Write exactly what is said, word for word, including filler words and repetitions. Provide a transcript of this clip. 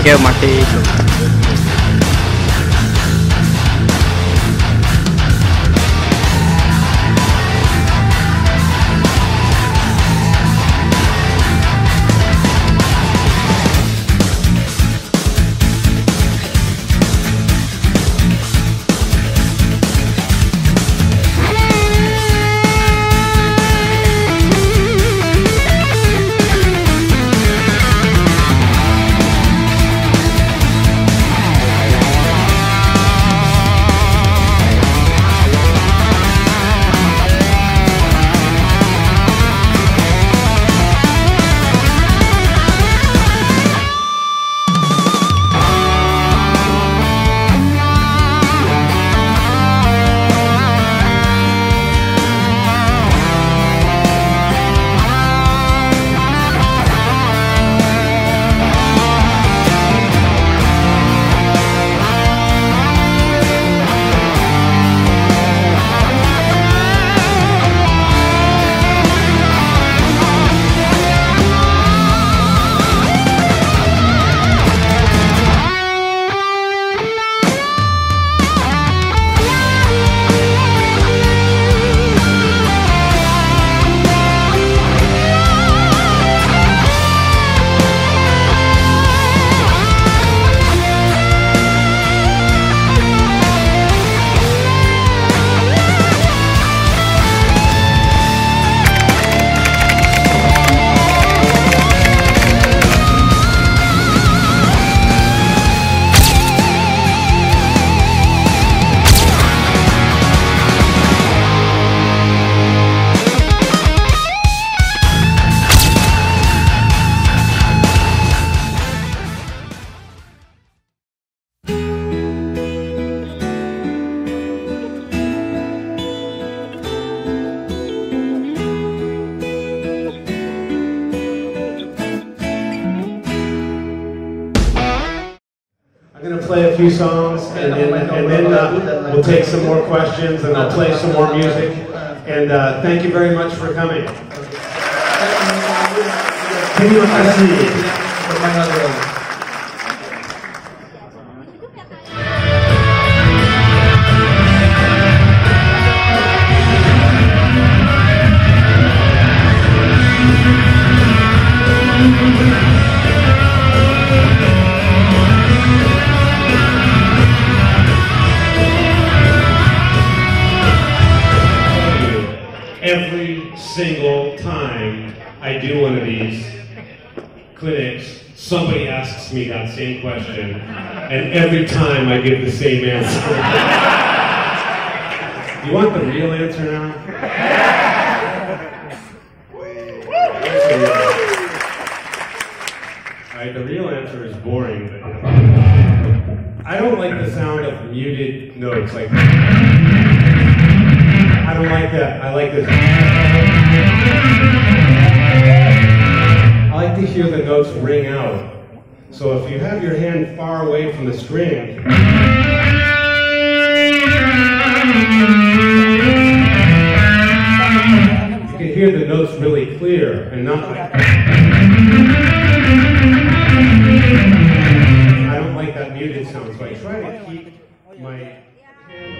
Thank you, Marty. Play a few songs, and then, and then uh, we'll take some more questions, and I'll play some more music. And uh, thank you very much for coming. Can you proceed? Somebody asks me that same question, and every time I give the same answer. You want the real answer now? Alright, the real answer is boring, but I don't like the sound of muted notes like that. I don't like that. I like this. I like to hear the notes ring out. So if you have your hand far away from the string, you can hear the notes really clear and not like that. I don't like that muted sound, so I try to keep my hand